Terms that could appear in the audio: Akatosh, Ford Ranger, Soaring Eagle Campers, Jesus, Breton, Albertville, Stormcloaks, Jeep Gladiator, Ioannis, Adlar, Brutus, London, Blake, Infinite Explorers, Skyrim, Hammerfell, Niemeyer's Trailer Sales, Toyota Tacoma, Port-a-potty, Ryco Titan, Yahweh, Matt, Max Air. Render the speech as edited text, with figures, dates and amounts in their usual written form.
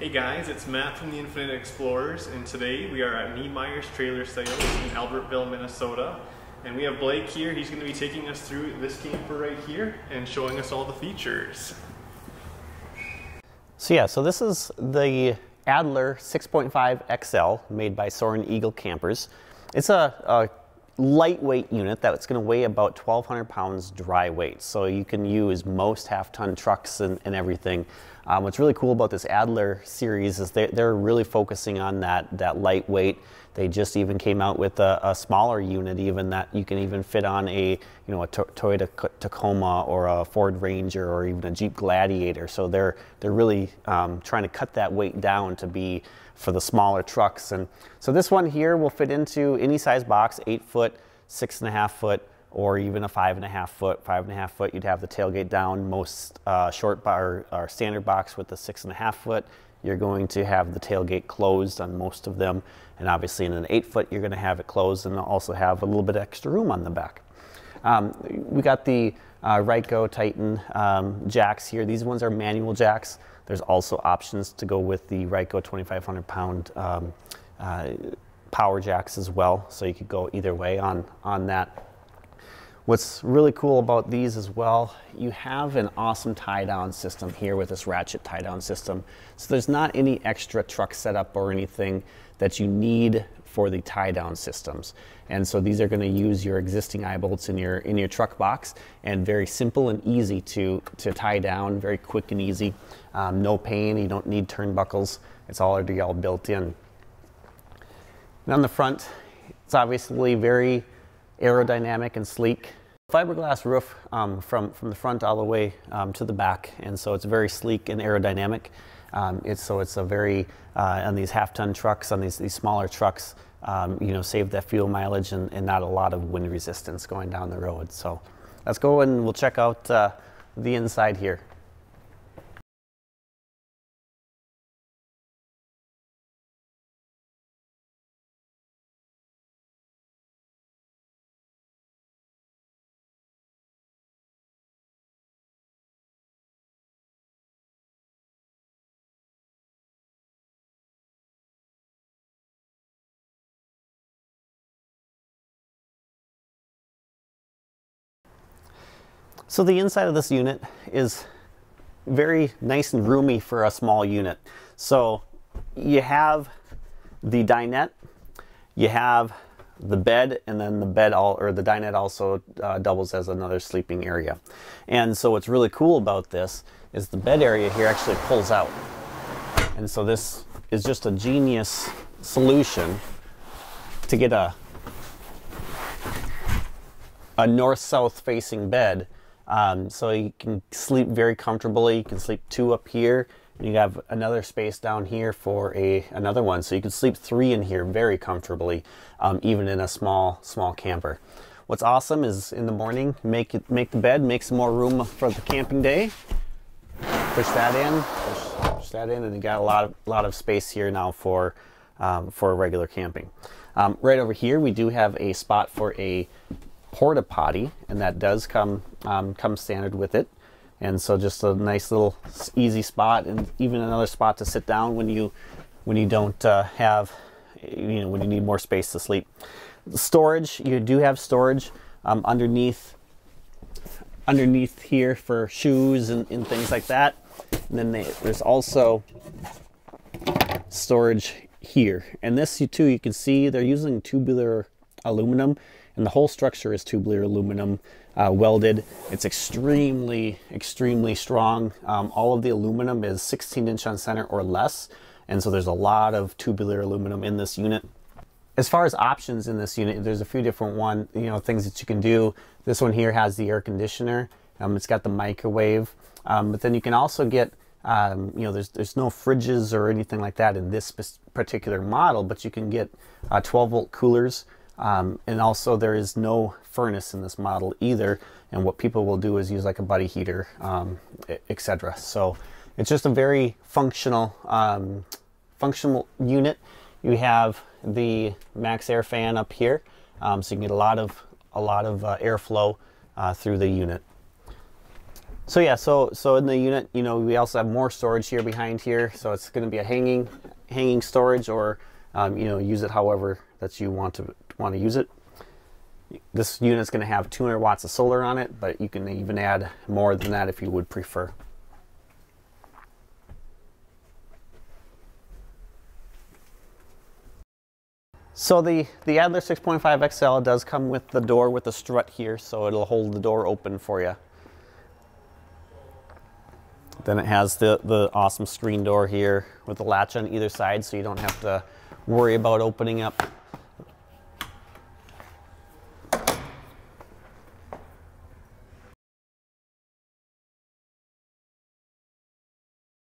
Hey guys, it's Matt from the Infinite Explorers, and today we are at Niemeyer's Trailer Sales in Albertville, Minnesota. And we have Blake here. He's going to be taking us through this camper right here and showing us all the features. So this is the Adlar 6.5 XL made by Soaring Eagle Campers. It's a lightweight unit that's going to weigh about 1,200 pounds dry weight. So you can use most half-ton trucks and everything. What's really cool about this Adlar series is they're really focusing on that lightweight. They just even came out with a smaller unit even that you can even fit on a Toyota Tacoma or a Ford Ranger or even a Jeep Gladiator. So they're really trying to cut that weight down to be for the smaller trucks. And so this one here will fit into any size box, 8 foot, 6.5 foot, or even a 5.5 foot, 5.5 foot. You'd have the tailgate down. Most short bar or standard box with the 6.5 foot, you're going to have the tailgate closed on most of them. And obviously in an 8 foot, you're gonna have it closed and also have a little bit of extra room on the back. We got the Ryco Titan jacks here. These ones are manual jacks. There's also options to go with the Ryco 2,500 pound power jacks as well. So you could go either way on that. What's really cool about these as well, you have an awesome tie-down system here with this ratchet tie-down system. So there's not any extra truck setup or anything that you need for the tie-down systems. And so these are gonna use your existing eye bolts in your truck box, and very simple and easy to tie down, very quick and easy. No pain, you don't need turnbuckles. It's already all built in. And on the front, it's obviously very aerodynamic and sleek. Fiberglass roof from the front all the way to the back, and so it's very sleek and aerodynamic. It's a very on these half-ton trucks, on these smaller trucks, you know, save that fuel mileage and not a lot of wind resistance going down the road. So let's go and we'll check out the inside here. So the inside of this unit is very nice and roomy for a small unit. So you have the dinette, you have the bed, and then the bed or the dinette also doubles as another sleeping area. And so what's really cool about this is the bed area here actually pulls out. And so this is just a genius solution to get a north-south facing bed. So you can sleep very comfortably. You can sleep two up here, and you have another space down here for another one. So you can sleep three in here very comfortably, even in a small camper. What's awesome is in the morning, make the bed, make some more room for the camping day. Push that in, push that in, and you got a lot of space here now for regular camping. Right over here, we do have a spot for a Port-a-potty, and that does come standard with it. And so just a nice little easy spot, and even another spot to sit down when you don't have, you know, when you need more space to sleep. Storage, you do have storage underneath here for shoes and things like that. And then there's also storage here, and this too, you can see they're using tubular aluminum. And the whole structure is tubular aluminum welded. It's extremely, extremely strong. All of the aluminum is 16-inch on center or less. And so there's a lot of tubular aluminum in this unit. As far as options in this unit, there's a few different things that you can do. This one here has the air conditioner. It's got the microwave, but then you can also get there's no fridges or anything like that in this particular model, but you can get 12-volt coolers. And also there is no furnace in this model either. And what people will do is use like a buddy heater, etc. So it's just a very functional unit. You have the Max Air fan up here, so you can get a lot of airflow through the unit. So yeah, so in the unit, you know, we also have more storage here behind here. So it's going to be a hanging storage, or you know, use it however that you want to use it. This unit's going to have 200 watts of solar on it, but you can even add more than that if you would prefer. So the Adlar 6.5 XL does come with the door with the strut here, so it'll hold the door open for you. Then it has the awesome screen door here with the latch on either side, so you don't have to worry about opening up